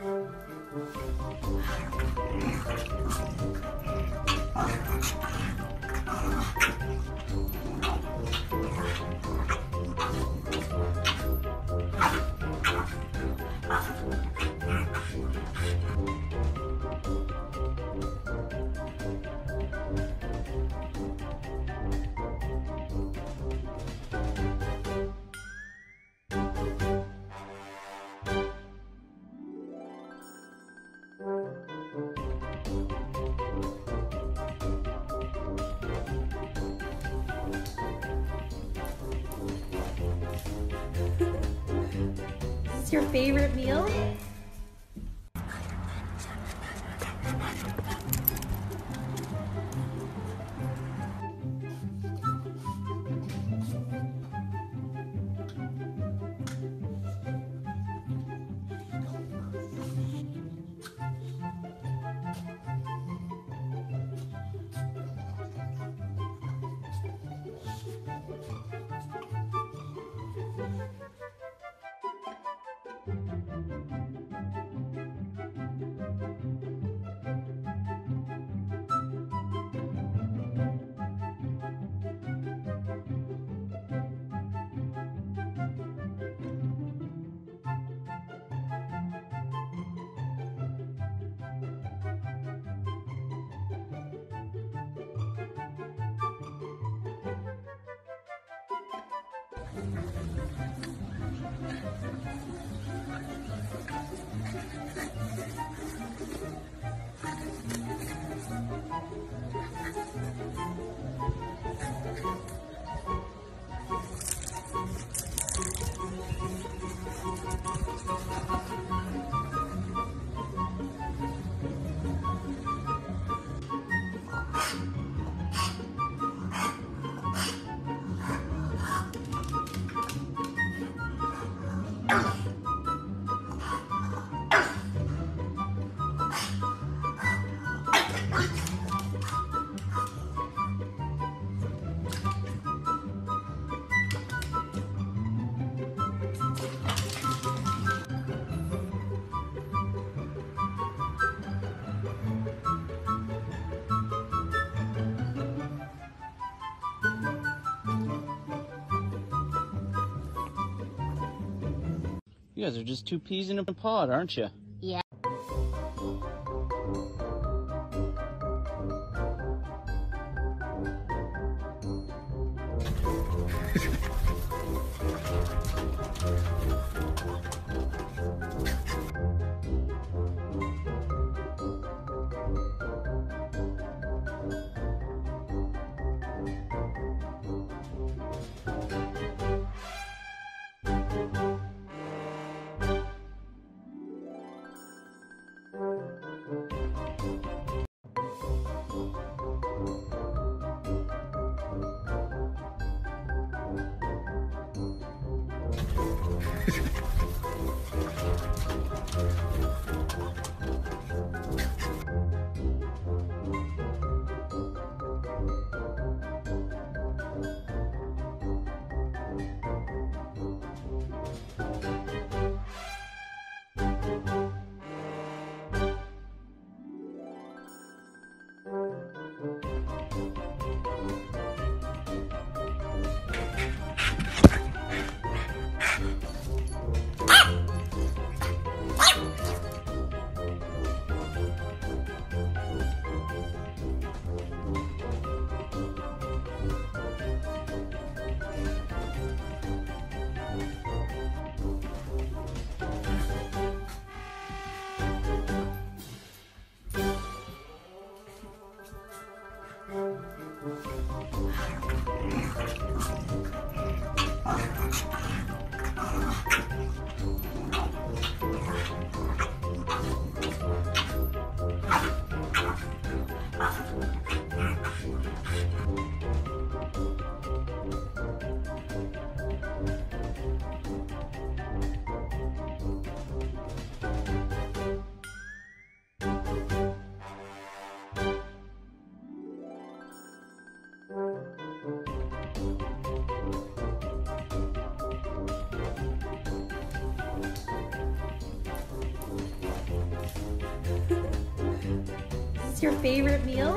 Is this your favorite meal? You guys are just two peas in a pod, aren't you? Yeah. What's your favorite meal?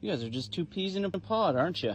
You guys are just two peas in a pod, aren't you?